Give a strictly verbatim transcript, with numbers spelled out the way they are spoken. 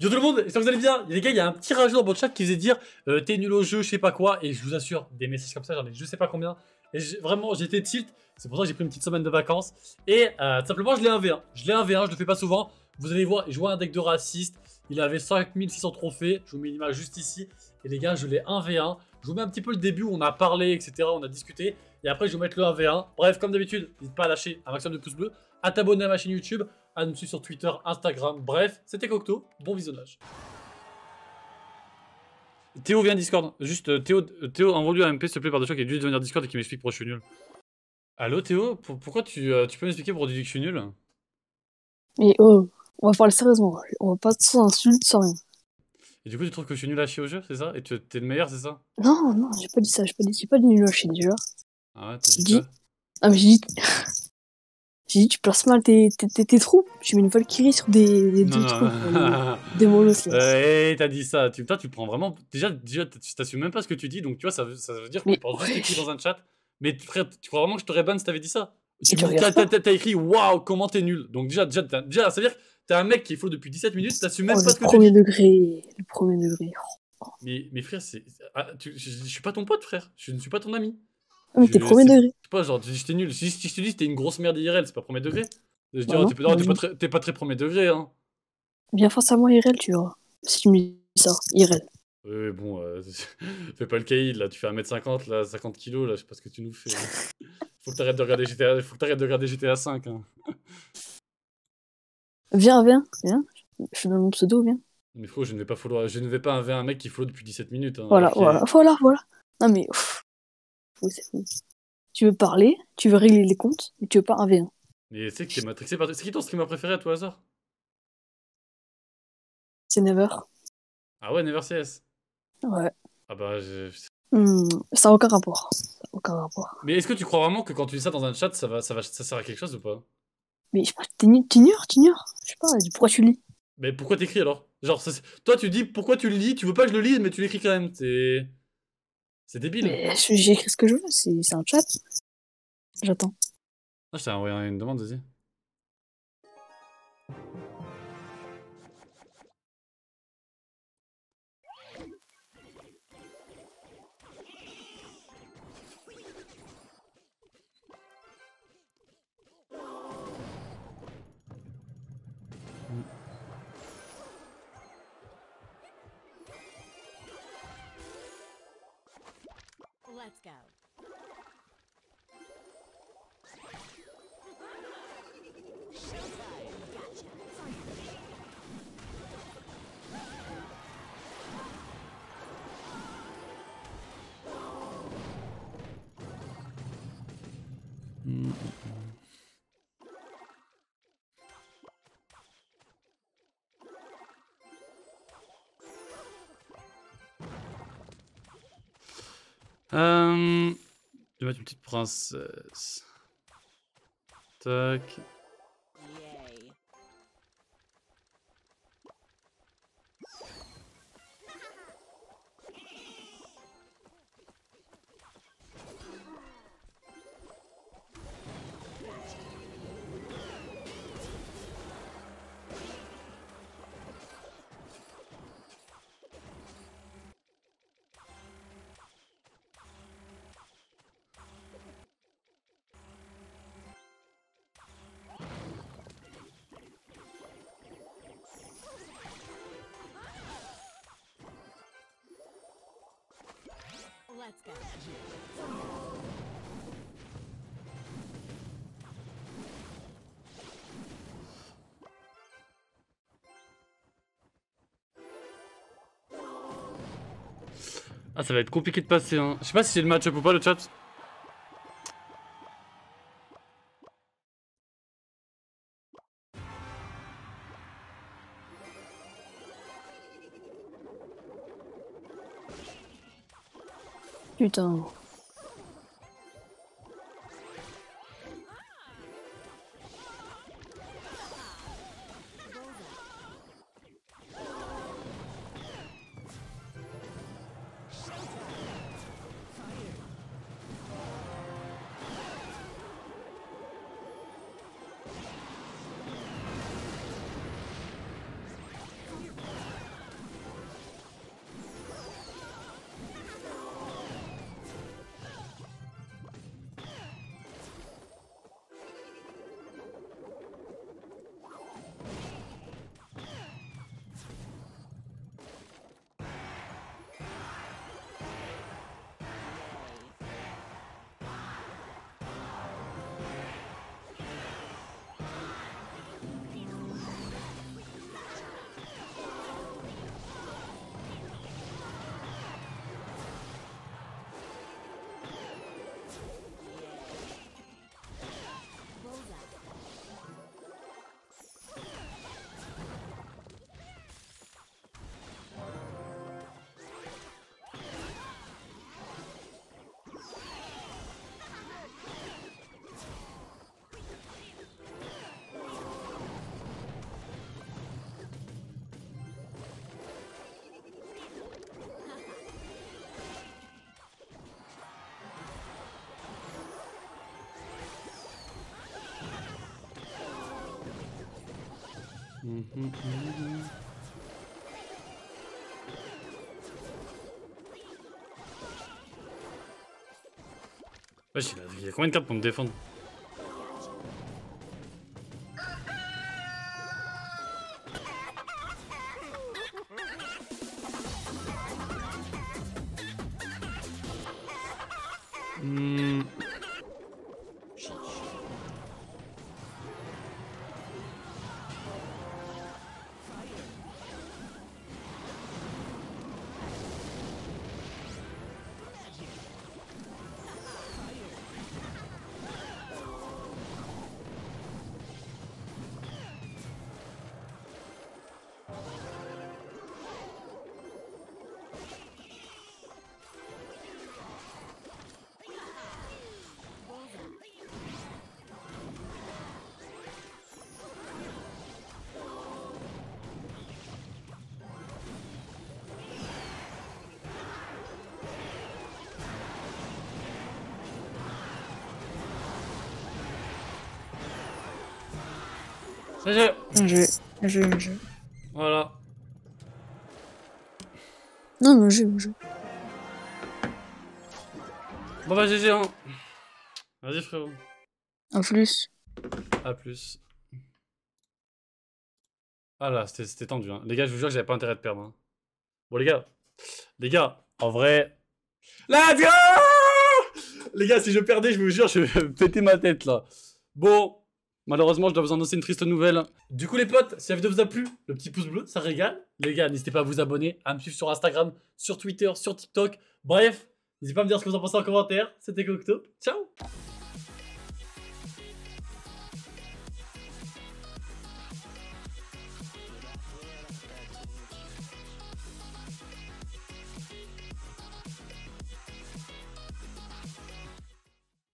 Yo tout le monde, j'espère que vous allez bien. Les gars, il y a un petit rageux dans votre chat qui faisait dire euh, t'es nul au jeu, je sais pas quoi. Et je vous assure, des messages comme ça, j'en ai je sais pas combien. Et vraiment, j'étais tilt. C'est pour ça que j'ai pris une petite semaine de vacances. Et euh, tout simplement, je l'ai un v un. Je l'ai un v un, je le fais pas souvent. Vous allez voir, il jouait un deck de raciste. Il avait cinq mille six cents trophées. Je vous mets l'image juste ici. Et les gars, je l'ai un v un. Je vous mets un petit peu le début où on a parlé, et cetera. On a discuté. Et après, je vais vous mettre le un v un. Bref, comme d'habitude, n'hésite pas à lâcher un maximum de pouces bleus, à t'abonner à ma chaîne YouTube, à nous suivre sur Twitter, Instagram. Bref, c'était Coqto. Bon visionnage. Théo vient Discord. Juste, Théo, Théo envoie-lui un M P, s'il te plaît, par deux chocs, qui est dû devenir Discord et qui m'explique pourquoi je suis nul. Allô, Théo, pour, pourquoi tu, euh, tu peux m'expliquer pourquoi tu dis que je suis nul? Mais oh, on va parler sérieusement. On va pas sans insulte, sans rien. Et du coup, tu trouves que je suis nul à chier au jeu, c'est ça? Et tu t'es le meilleur, c'est ça? Non, non, j'ai pas dit ça. J'ai pas dit, j'ai pas dit nul à chier du jeu. Ah ouais, t'as dit, dit... Ah, mais j'ai dit... j'ai dit, tu places mal tes, tes, tes, tes trous. J'ai mis une Valkyrie sur des, des deux trous. Euh, des molos. Euh, hé, t'as dit ça. Tu, toi, tu prends vraiment... Déjà, déjà tu t'assumes même pas ce que tu dis. Donc, tu vois, ça, ça veut dire qu'on parle ouais. juste écrit dans un chat. Mais frère, tu crois vraiment que je t'aurais ban si t'avais dit ça? Tu t'as écrit, waouh, comment t'es nul. Donc, déjà, déjà, déjà ça veut dire... T'as un mec qui est flow depuis dix-sept minutes, t'assumes même oh, pas ce que tu dis. Degré, le premier degré. Oh. Mais, mais frère, c'est, ah, tu, je, je suis pas ton pote, frère. Je ne suis pas ton ami. Ah, mais t'es premier degré. C'est pas genre, j'étais nul. Si, si je te dis, t'es une grosse merde I R L, c'est pas premier degré. Je bah dis, oh, t'es pas, oui. pas, pas très premier degré, hein. Bien face à moi, I R L, tu vois. Si tu me dis ça, I R L. Oui, bon, euh, fais pas le caïd, là. Tu fais un mètre cinquante, là, cinquante kilos, là. Je sais pas ce que tu nous fais. Hein. Faut que t'arrêtes de regarder G T A, faut que t'arrêtes de regarder G T A cinq, hein. Viens, viens, viens, je suis dans mon pseudo, viens. Mais frérot, je ne vais pas follow, je ne vais pas inver un mec qui follow depuis dix-sept minutes. Hein, voilà, voilà, est... voilà, voilà. Non mais, ouf. Oui, c'est fou. Tu veux parler, tu veux régler les comptes, mais tu veux pas inver un. Mais tu sais que t'es matrixé par... C'est qui ton streamer préféré à tout hasard? C'est Never. Ah ouais, Never C S? Ouais. Ah bah, je... Mmh, ça n'a aucun rapport, ça a aucun rapport. Mais est-ce que tu crois vraiment que quand tu dis ça dans un chat, ça va, ça va, ça sert à quelque chose ou pas? Mais je sais pas, t'ignores, t'ignores. Je sais pas, pourquoi tu lis? Mais pourquoi t'écris alors? Genre, ça, toi tu dis pourquoi tu le lis, tu veux pas que je le lise, mais tu l'écris quand même. C'est. C'est débile. Mais j'écris ce que je veux, c'est un chat. J'attends. Ah, je t'ai envoyé une demande, vas-y. Let's go. Mm-hmm. Euh... Je vais mettre une petite princesse. Tac. Yay. Let's go. Ah, ça va être compliqué de passer, hein. Je sais pas si c'est le match-up ou pas, le chat. Putain. Mmh, mmh, mmh. Ouais, il y a combien de cartes pour me défendre? Mmh. Un jeu, un jeu, un jeu. Voilà. Non, mon jeu, mon jeu. Bon bah G G, hein. Vas-y frérot. A plus. A plus. Ah là, c'était tendu, hein. Les gars, je vous jure que j'avais pas intérêt de perdre, hein. Bon les gars, les gars, en vrai... Let's go! Les gars, si je perdais, je vous jure, je vais péter ma tête, là. Bon... Malheureusement, je dois vous annoncer une triste nouvelle. Du coup, les potes, si la vidéo vous a plu, le petit pouce bleu, ça régale. Les gars, n'hésitez pas à vous abonner, à me suivre sur Instagram, sur Twitter, sur TikTok. Bref, n'hésitez pas à me dire ce que vous en pensez en commentaire. C'était Coqto. Ciao!